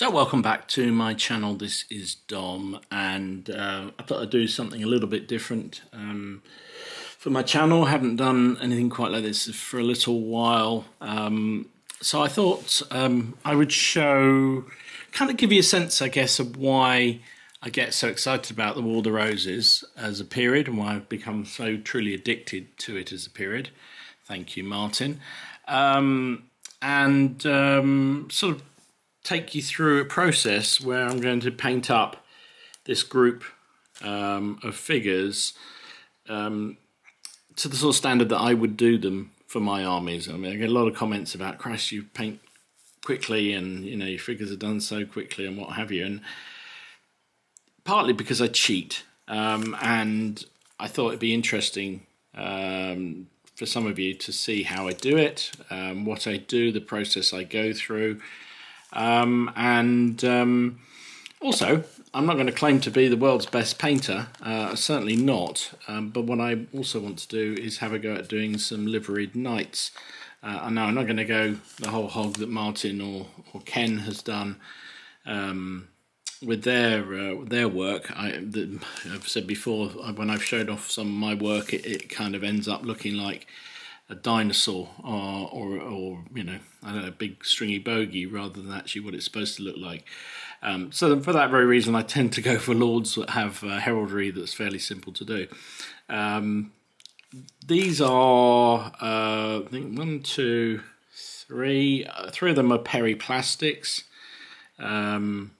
So welcome back to my channel. This is Dom, and I thought I'd do something a little bit different for my channel. I haven't done anything quite like this for a little while, so I thought I would show, kind of give you a sense, I guess, of why I get so excited about the War of the Roses as a period and why I've become so truly addicted to it as a period. Thank you, Martin. Sort of take you through a process where I'm going to paint up this group of figures to the sort of standard that I would do them for my armies. I mean, I get a lot of comments about, Christ, you paint quickly and, you know, your figures are done so quickly and what have you. And partly because I cheat, and I thought it'd be interesting for some of you to see how I do it, what I do, the process I go through. Also, I'm not going to claim to be the world's best painter, certainly not, but what I also want to do is have a go at doing some liveried knights. I know I'm not going to go the whole hog that Martin or Ken has done with their work. I've said before, when I've showed off some of my work, it kind of ends up looking like a dinosaur or you know, I don't know, a big stringy bogey rather than actually what it's supposed to look like. So for that very reason, I tend to go for lords that have heraldry that's fairly simple to do. These are, I think, 1, 2, 3. Three of them are Perry Plastics. Not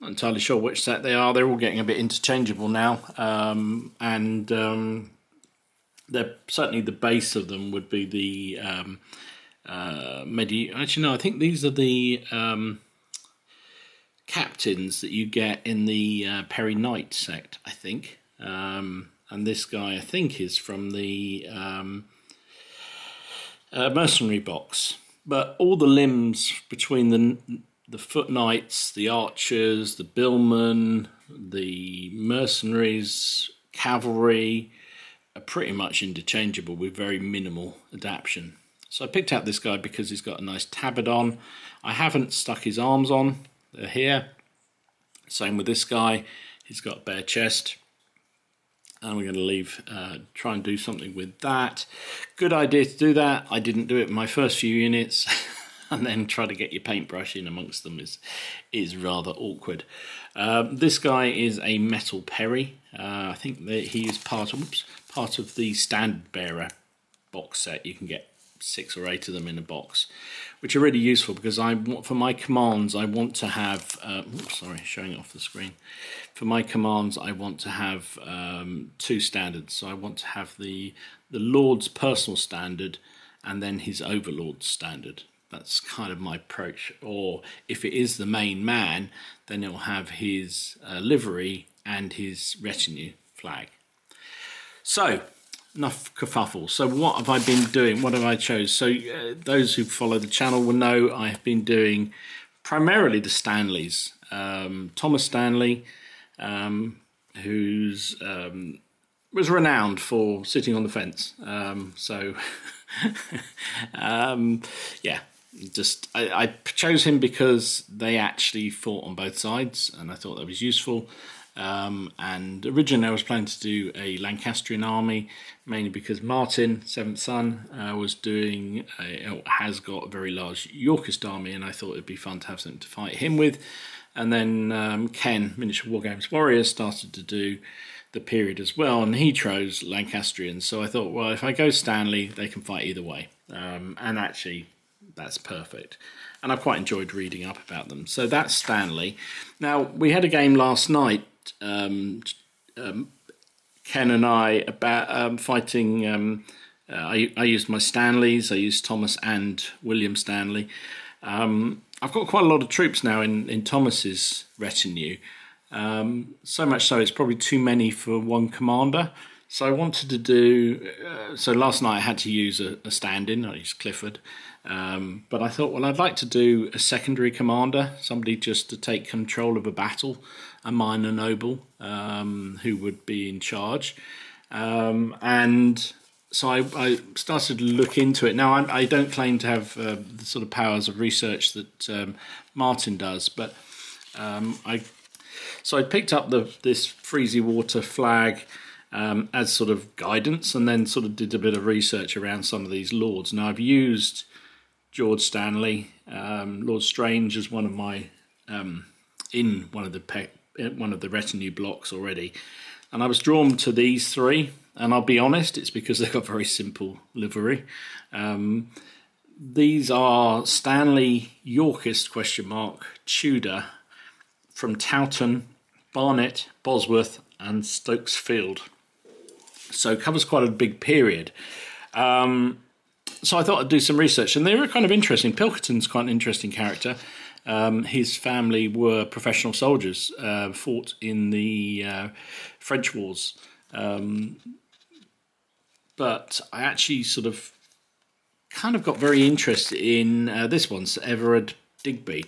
entirely sure which set they are. They're all getting a bit interchangeable now, they're certainly, the base of them would be the Actually, no, I think these are the captains that you get in the Perry Knight sect, I think. And this guy, I think, is from the mercenary box. But all the limbs between the foot knights, the archers, the billmen, the mercenaries, cavalry, are pretty much interchangeable with very minimal adaption. So I picked out this guy because he's got a nice tabard on. I haven't stuck his arms on, they're here. Same with this guy, he's got a bare chest. And we're going to leave, try and do something with that. Good idea to do that. I didn't do it in my first few units. And then try to get your paintbrush in amongst them is rather awkward. This guy is a metal Perry. I think that he is part of the standard bearer box set. You can get 6 or 8 of them in a box, which are really useful because for my commands I want to have. Oops, sorry, showing off the screen. For my commands I want to have 2 standards. So I want to have the Lord's personal standard and then his overlord's standard. That's kind of my approach. Or if it is the main man, then he'll have his livery and his retinue flag. So, enough kerfuffle. So what have I been doing? What have I chose? So those who follow the channel will know I have been doing primarily the Stanleys. Thomas Stanley, who's was renowned for sitting on the fence. Yeah. Just I chose him because they actually fought on both sides, and I thought that was useful. And originally I was planning to do a Lancastrian army, mainly because Martin, 7th son, was doing has got a very large Yorkist army, and I thought it'd be fun to have something to fight him with. And then Ken, Miniature War Games Warriors, started to do the period as well, and he chose Lancastrians. So I thought, well, if I go Stanley, they can fight either way. And actually, that's perfect. And I've quite enjoyed reading up about them. So that's Stanley. Now, we had a game last night, Ken and I, about fighting. I used my Stanleys. I used Thomas and William Stanley. I've got quite a lot of troops now in Thomas's retinue. So much so it's probably too many for one commander. So I wanted to do. So last night I had to use a stand-in. I used Clifford, but I thought, well, I'd like to do a secondary commander, somebody just to take control of a battle, a minor noble who would be in charge, and so I started to look into it. Now, I don't claim to have the sort of powers of research that Martin does, but I picked up this Freezywater flag as sort of guidance, and then sort of did a bit of research around some of these lords. Now, I've used George Stanley, Lord Strange, as one of my in one of the retinue blocks already, and I was drawn to these three. And I'll be honest, it's because they've got very simple livery. These are Stanley Yorkist (Tudor) from Towton, Barnet, Bosworth, and Stoke Field. So it covers quite a big period. So I thought I'd do some research, and they were kind of interesting. Pilkerton's quite an interesting character. His family were professional soldiers, fought in the French Wars. But I actually sort of kind of got very interested in this one, Sir Everard Digby,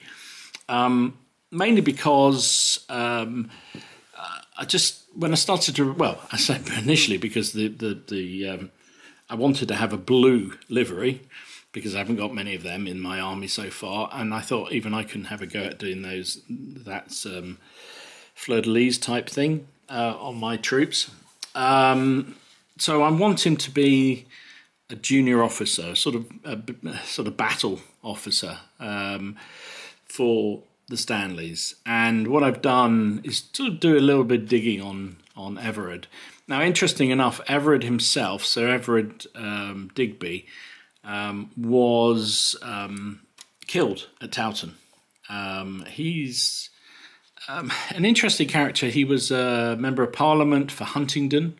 mainly because I wanted to have a blue livery because I haven't got many of them in my army so far, and I thought even I couldn't have a go at doing those, that's fleur-de-lis type thing on my troops. So I'm wanting to be a junior officer, sort of a battle officer for the Stanleys. And what I've done is to do a little bit of digging on Everard. Now, interesting enough, Everard himself, Sir Everard Digby, was killed at Towton. He's an interesting character. He was a member of Parliament for Huntingdon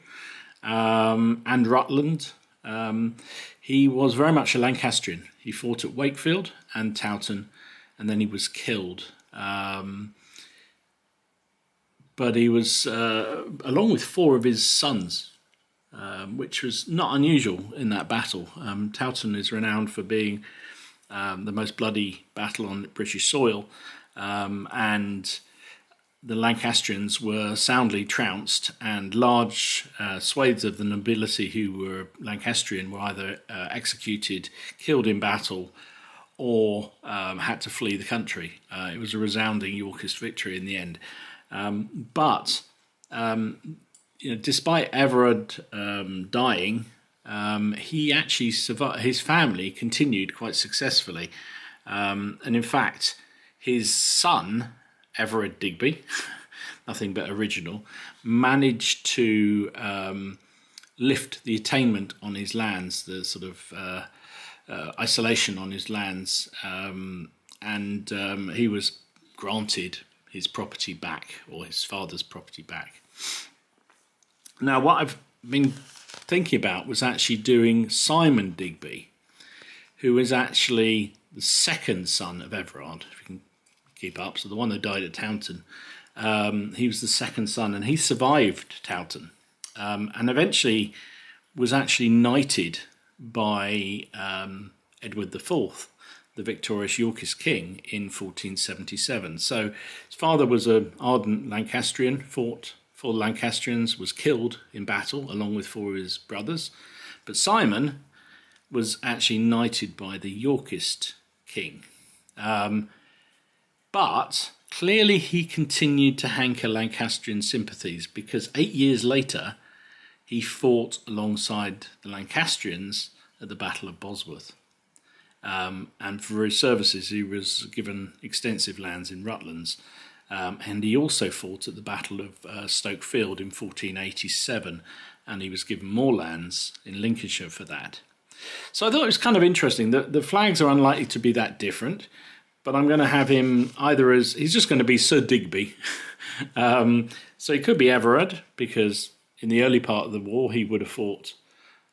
and Rutland. He was very much a Lancastrian. He fought at Wakefield and Towton, and then he was killed. But he was, along with four of his sons, which was not unusual in that battle. Towton is renowned for being the most bloody battle on British soil, and the Lancastrians were soundly trounced, and large swathes of the nobility who were Lancastrian were either executed, killed in battle, or had to flee the country. It was a resounding Yorkist victory in the end. You know, despite Everard dying, he actually survived. His family continued quite successfully, and in fact, his son, Everard Digby, nothing but original, managed to lift the attainment on his lands, the sort of isolation on his lands, and he was granted his property back, or his father's property back. Now, what I've been thinking about was actually doing Simon Digby, who is actually the second son of Everard, if you can keep up. So the one that died at Towton, he was the second son, and he survived Towton, and eventually was actually knighted by Edward IV, the victorious Yorkist king, in 1477. So his father was an ardent Lancastrian, fought for the Lancastrians, was killed in battle along with four of his brothers, but Simon was actually knighted by the Yorkist king. But clearly he continued to hanker Lancastrian sympathies, because 8 years later he fought alongside the Lancastrians at the Battle of Bosworth. And for his services he was given extensive lands in Rutlands. And he also fought at the Battle of Stoke Field in 1487, and he was given more lands in Lincolnshire for that. So I thought it was kind of interesting that the flags are unlikely to be that different. But I'm going to have him either as, he's just going to be Sir Digby. So he could be Everard, because in the early part of the war he would have fought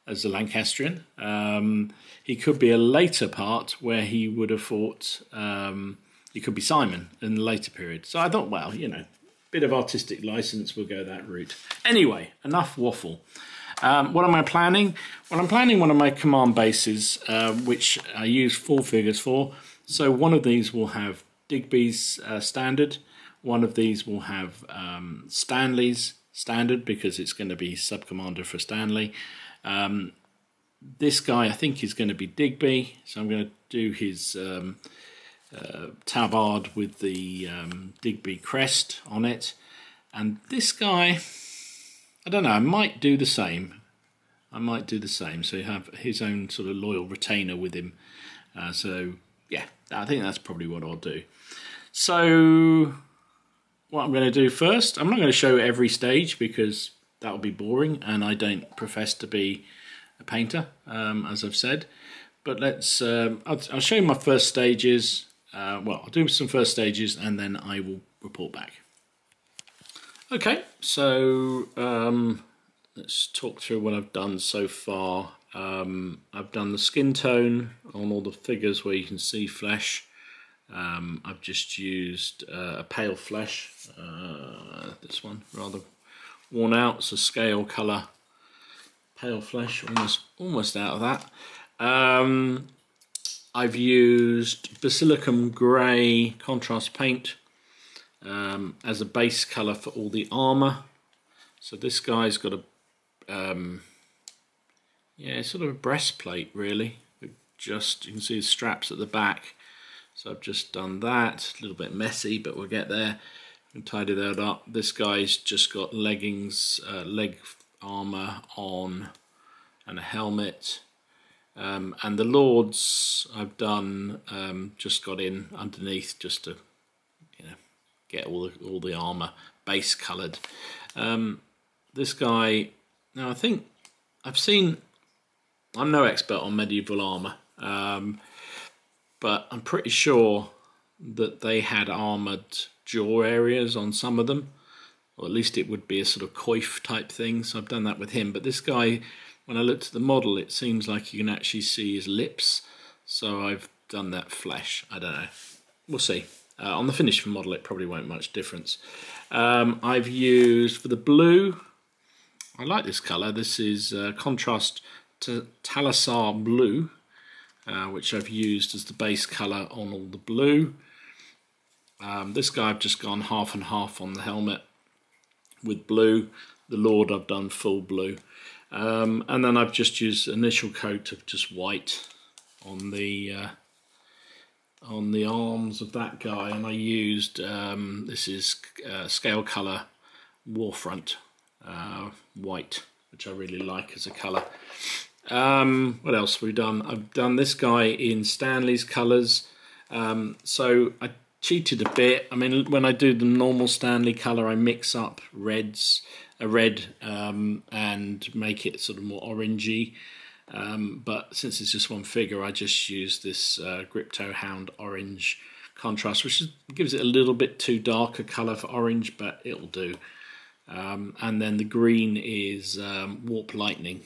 as a Lancastrian. He could be a later part where he would have fought, he could be Simon in the later period. So I thought, well, you know, a bit of artistic license, we'll go that route. Anyway, enough waffle. What am I planning? Well, I'm planning one of my command bases, which I use four figures for. So one of these will have Digby's standard, one of these will have Stanley's standard, because it's going to be sub-commander for Stanley. This guy I think is going to be Digby, so I'm going to do his tabard with the Digby crest on it. And this guy, I don't know, I might do the same. I might do the same, so you have his own sort of loyal retainer with him. So, yeah, I think that's probably what I'll do. So, what I'm going to do first, I'm not going to show every stage because that would be boring and I don't profess to be a painter, as I've said. But let's, I'll show you my first stages. Well, I'll do some first stages and then I will report back. Okay, so let's talk through what I've done so far. I've done the skin tone on all the figures where you can see flesh. I've just used a pale flesh, this one, rather worn out, so scale colour, pale flesh, almost out of that. I've used Basilicum grey contrast paint as a base colour for all the armour. So this guy's got a, yeah, sort of a breastplate really. Just, you can see his straps at the back. So I've just done that. A little bit messy, but we'll get there. I'm gonna tidy that up. This guy's just got leggings, leg armour on, and a helmet. And the lords I've done just got in underneath just to, you know, get all the armour base coloured. This guy, now I think I've seen, I'm no expert on medieval armour, but I'm pretty sure that they had armoured jaw areas on some of them, or at least it would be a sort of coif type thing, so I've done that with him. But this guy, when I looked at the model, it seems like you can actually see his lips, so I've done that flesh. I don't know, we'll see. On the finished model it probably won't much difference. I've used, for the blue, I like this colour, this is contrast to Talisar blue, which I've used as the base colour on all the blue. This guy I've just gone half and half on the helmet with blue. The Lord I've done full blue. And then I've just used initial coat of just white on the arms of that guy, and I used, this is scale colour Warfront white, which I really like as a colour. What else have we done? I've done this guy in Stanley's colours, so I cheated a bit. I mean, when I do the normal Stanley colour, I mix up reds, a red, and make it sort of more orangey. But since it's just one figure, I just use this Grypto Hound orange contrast, which is, gives it a little bit too dark a colour for orange, but it'll do. And then the green is Warp Lightning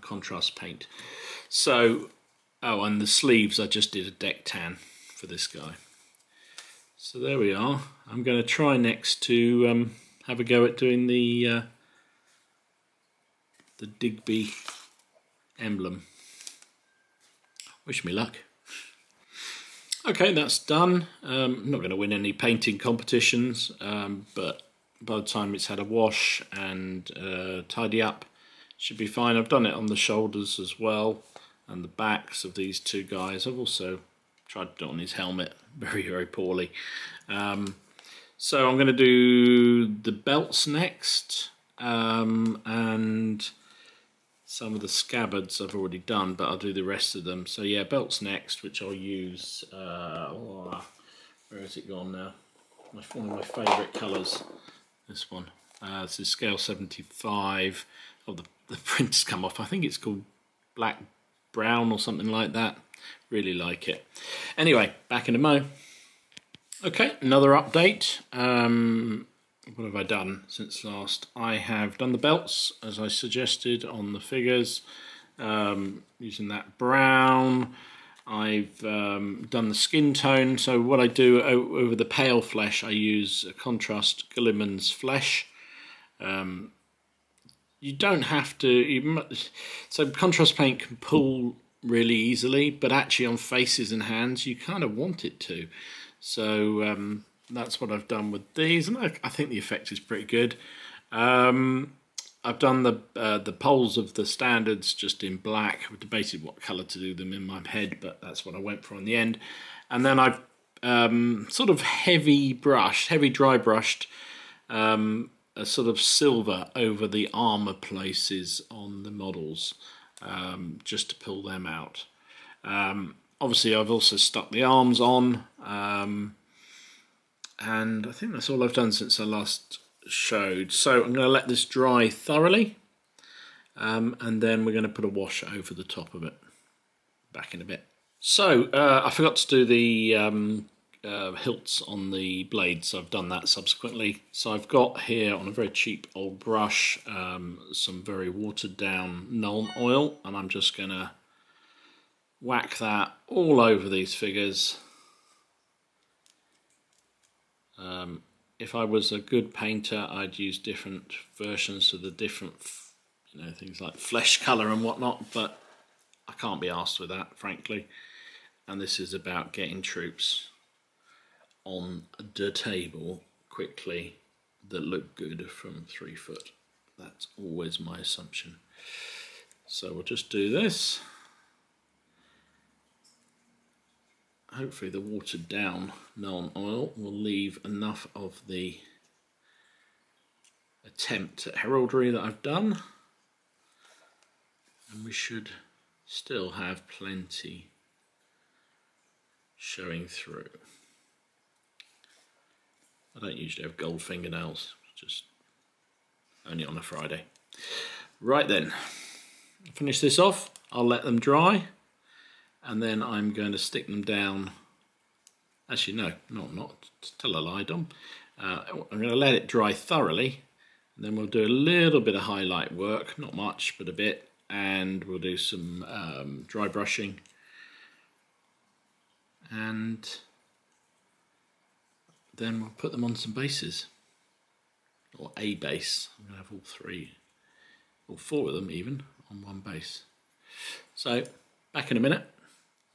contrast paint. So, oh, and the sleeves, I just did a deck tan for this guy. So there we are. I'm going to try next to have a go at doing the Digby emblem. Wish me luck. Okay, that's done. I'm not going to win any painting competitions, but by the time it's had a wash and tidy up, should be fine. I've done it on the shoulders as well and the backs of these two guys. I've also tried to do it on his helmet very, very poorly. So I'm going to do the belts next, and some of the scabbards I've already done, but I'll do the rest of them. So yeah, belts next, which I'll use, where has it gone now? One of my favourite colours, this one. This is scale 75, oh, the print's come off. I think it's called black brown or something like that. Really like it. Anyway, back in a mo. Okay, another update. What have I done since last? I have done the belts, as I suggested, on the figures, using that brown. I've done the skin tone. So what I do over the pale flesh, I use a contrast Guilliman's flesh. You don't have to... So contrast paint can pull really easily, but actually on faces and hands, you kind of want it to. So... that's what I've done with these, and I think the effect is pretty good. I've done the polls of the standards just in black. I debated what colour to do them in my head, but that's what I went for in the end. And then I've sort of heavy dry brushed, a sort of silver over the armour places on the models, just to pull them out. Obviously, I've also stuck the arms on, and I think that's all I've done since I last showed. So I'm going to let this dry thoroughly, and then we're going to put a wash over the top of it. Back in a bit. So I forgot to do the hilts on the blades, so I've done that subsequently. So I've got here on a very cheap old brush some very watered down Nuln oil, and I'm just going to whack that all over these figures. If I was a good painter, I'd use different versions of the different, things like flesh colour and whatnot, but I can't be arsed with that, frankly. And this is about getting troops on the table quickly that look good from 3 foot. That's always my assumption. So we'll just do this. Hopefully the watered down Nuln oil will leave enough of the attempt at heraldry that I've done, and we should still have plenty showing through. I don't usually have gold fingernails, just only on a Friday. Right then, I'll finish this off, I'll let them dry, and then I'm going to stick them down. Actually, no, not tell a lie, Dom. I'm going to let it dry thoroughly, and then we'll do a little bit of highlight work, not much, but a bit, and we'll do some dry brushing. And then we'll put them on some bases, or a base. I'm going to have all three, or four of them even, on one base. So, back in a minute.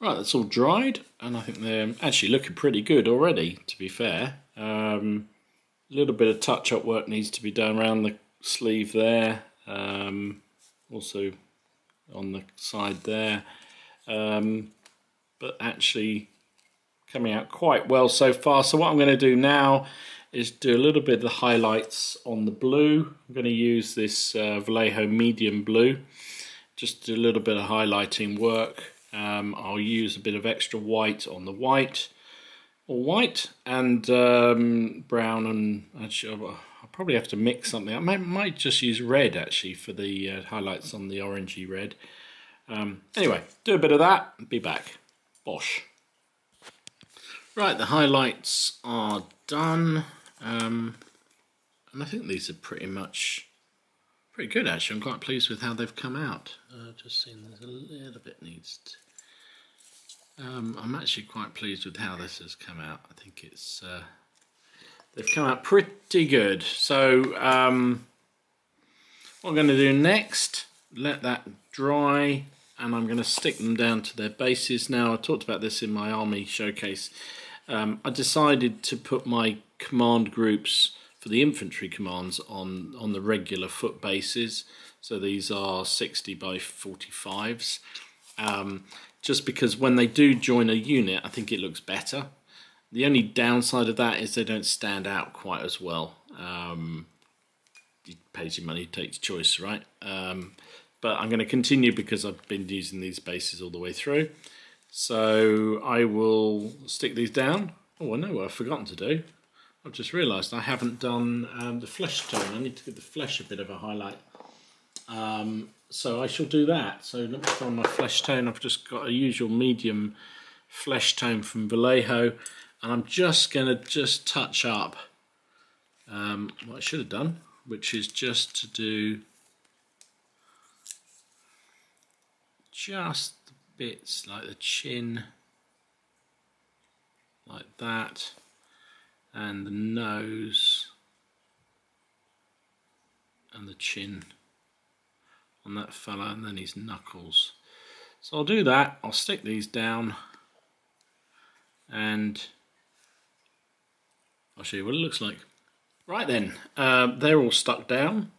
Right, that's all dried, and I think they're actually looking pretty good already, to be fair. A little bit of touch-up work needs to be done around the sleeve there, also on the side there, but actually coming out quite well so far. So what I'm going to do now is do a little bit of the highlights on the blue. I'm going to use this Vallejo medium blue, just do a little bit of highlighting work. I'll use a bit of extra white on the white, or white and brown, and actually I'll probably have to mix something. I might just use red actually for the highlights on the orangey red. Anyway, do a bit of that and be back. Bosh. Right, the highlights are done, and I think these are pretty good actually. I'm quite pleased with how they've come out. Just seen there's a little bit needs to... I'm actually quite pleased with how this has come out. I think it's they've come out pretty good. So what I'm going to do next, let that dry, and I'm going to stick them down to their bases. Now, I talked about this in my army showcase. I decided to put my command groups for the infantry commands on the regular foot bases. So these are 60 by 45s. Just because when they do join a unit, I think it looks better. The only downside of that is they don't stand out quite as well. You pay your money, take your choice, right? But I'm going to continue because I've been using these bases all the way through. So I will stick these down. Oh, I know what I've forgotten to do. I've just realised I haven't done the flesh tone. I need to give the flesh a bit of a highlight. So I shall do that. So let me find my flesh tone. I've just got a usual medium flesh tone from Vallejo, and I'm just going to touch up what I should have done, which is just to do just the bits like the chin, like that. And the nose and the chin on that fella, and then his knuckles. So I'll do that. I'll stick these down, and I'll show you what it looks like. Right then, they're all stuck down.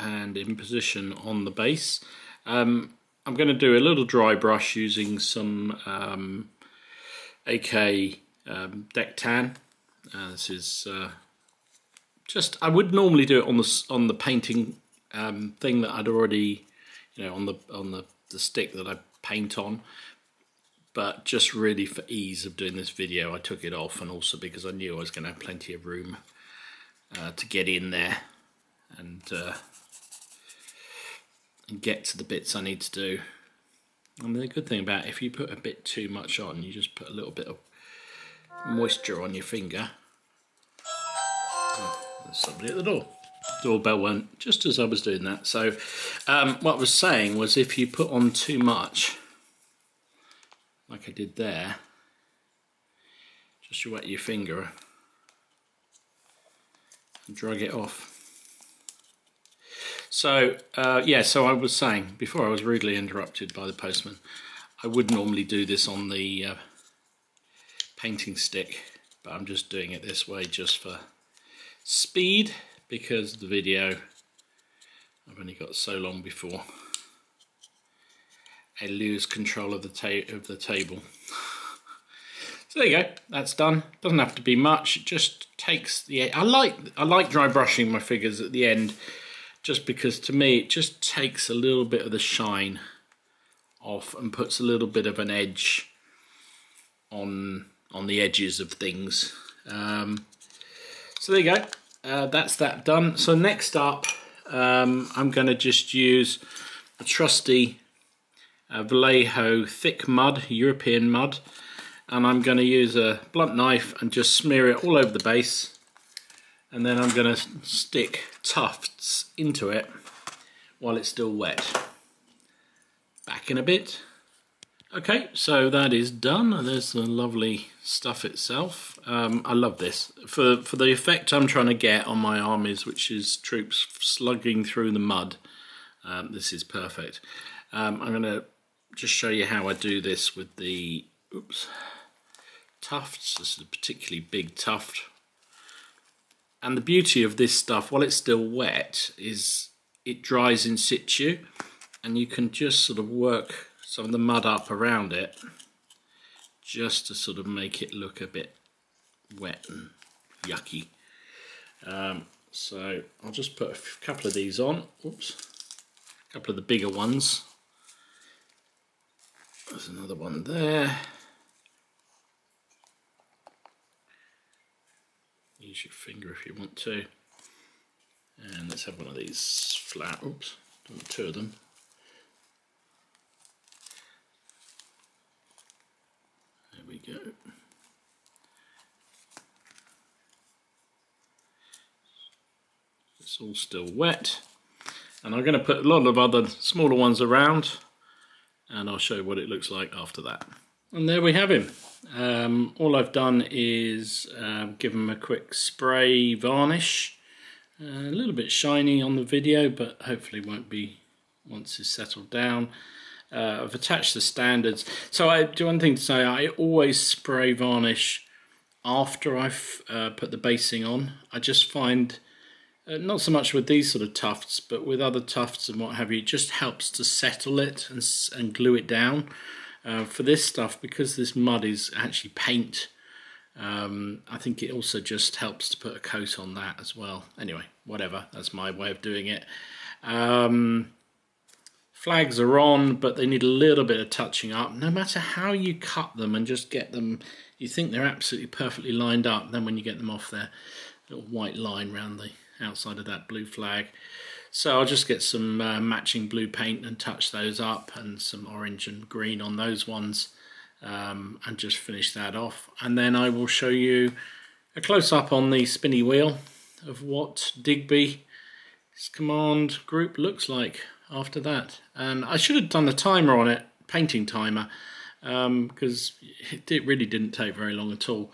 and in position on the base. I'm going to do a little dry brush using some AK deck tan. This is just, I would normally do it on the painting thing that I'd already, you know, on the stick that I paint on. But just really for ease of doing this video, I took it off, and also because I knew I was going to have plenty of room to get in there and get to the bits I need to do. And the good thing about it, if you put a bit too much on, you just put a little bit of moisture on your finger. Oh, there's somebody at the door. Doorbell went just as I was doing that. So what I was saying was, if you put on too much, like I did there, just wet your finger and drag it off. So yeah, so I was saying before I was rudely interrupted by the postman, I would normally do this on the painting stick, but I'm just doing it this way just for speed, because the video, I've only got so long before I lose control of the table. So there you go, that's done. Doesn't have to be much. It just takes the, I like dry brushing my figures at the end, just because to me it just takes a little bit of the shine off and puts a little bit of an edge on the edges of things. So there you go, that's that done. So next up, I'm gonna just use a trusty Vallejo thick mud, European mud, and I'm going to use a blunt knife and just smear it all over the base, and then I'm going to stick tufts into it while it's still wet. Back in a bit. Okay, so that is done. There's the lovely stuff itself. I love this. For the effect I'm trying to get on my armies, which is troops slugging through the mud, this is perfect. I'm going to just show you how I do this with the tufts. This is a particularly big tuft, and the beauty of this stuff while it's still wet is it dries in situ, and you can just sort of work some of the mud up around it just to sort of make it look a bit wet and yucky. So I'll just put a couple of these on, a couple of the bigger ones. There's another one there. Use your finger if you want to. And let's have one of these flat, two of them. There we go. It's all still wet. And I'm going to put a lot of other smaller ones around, and I'll show you what it looks like after that. And there we have him. All I've done is give him a quick spray varnish. A little bit shiny on the video, but hopefully won't be once it's settled down. I've attached the standards. So I do one thing to say, I always spray varnish after I've put the basing on. I just find, not so much with these sort of tufts, but with other tufts and what have you, it just helps to settle it and glue it down. For this stuff, because this mud is actually paint, I think it also just helps to put a coat on that as well. Anyway, whatever, that's my way of doing it. Flags are on, but they need a little bit of touching up. No matter how you cut them and just get them, you think they're absolutely perfectly lined up, then when you get them off, they're a little white line round the outside of that blue flag. So I'll just get some matching blue paint and touch those up, and some orange and green on those ones, and just finish that off. And then I will show you a close-up on the spinny wheel of what Digby's command group looks like after that. And I should have done a timer on it, painting timer, because it really didn't take very long at all.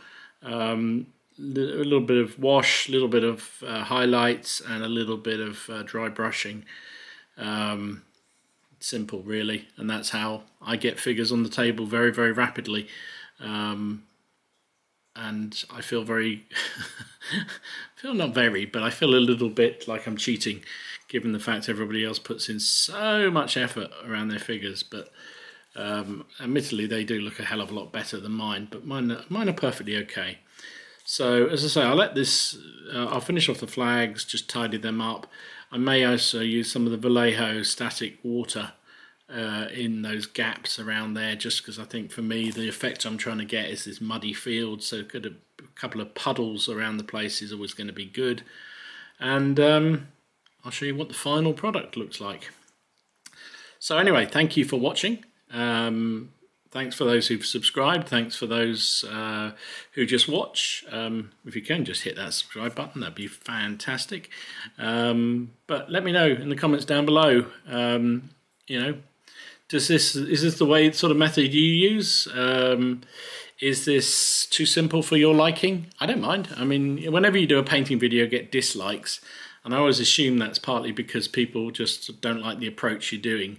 A little bit of wash, a little bit of highlights, and a little bit of dry brushing. Simple, really, and that's how I get figures on the table very, very rapidly. And I feel very, I feel not very, but I feel a little bit like I'm cheating, given the fact everybody else puts in so much effort around their figures. But admittedly, they do look a hell of a lot better than mine, but mine are perfectly okay. So, as I say, I'll let this, I'll finish off the flags, just tidy them up. I may also use some of the Vallejo static water in those gaps around there, just because I think for me the effect I'm trying to get is this muddy field, so a couple of puddles around the place is always going to be good. And I'll show you what the final product looks like. So anyway, thank you for watching. Thanks for those who've subscribed. Thanks for those who just watch. If you can, just hit that subscribe button. That'd be fantastic. But let me know in the comments down below. You know, is this the way sort of method you use? Is this too simple for your liking? I don't mind. I mean, whenever you do a painting video, you get dislikes, and I always assume that's partly because people just don't like the approach you're doing.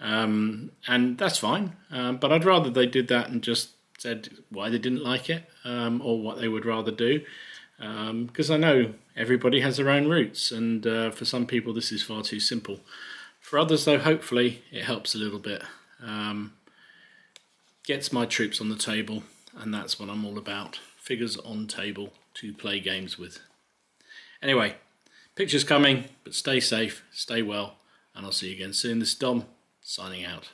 And that's fine, but I'd rather they did that and just said why they didn't like it, or what they would rather do, because I know everybody has their own routes, and for some people this is far too simple. For others though, hopefully it helps a little bit, gets my troops on the table, and that's what I'm all about, figures on table to play games with. Anyway, pictures coming, but stay safe, stay well, and I'll see you again soon. This is Dom, signing out.